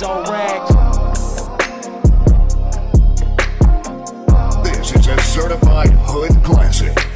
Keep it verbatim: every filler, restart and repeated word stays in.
these old rags. This is a certified hood classic.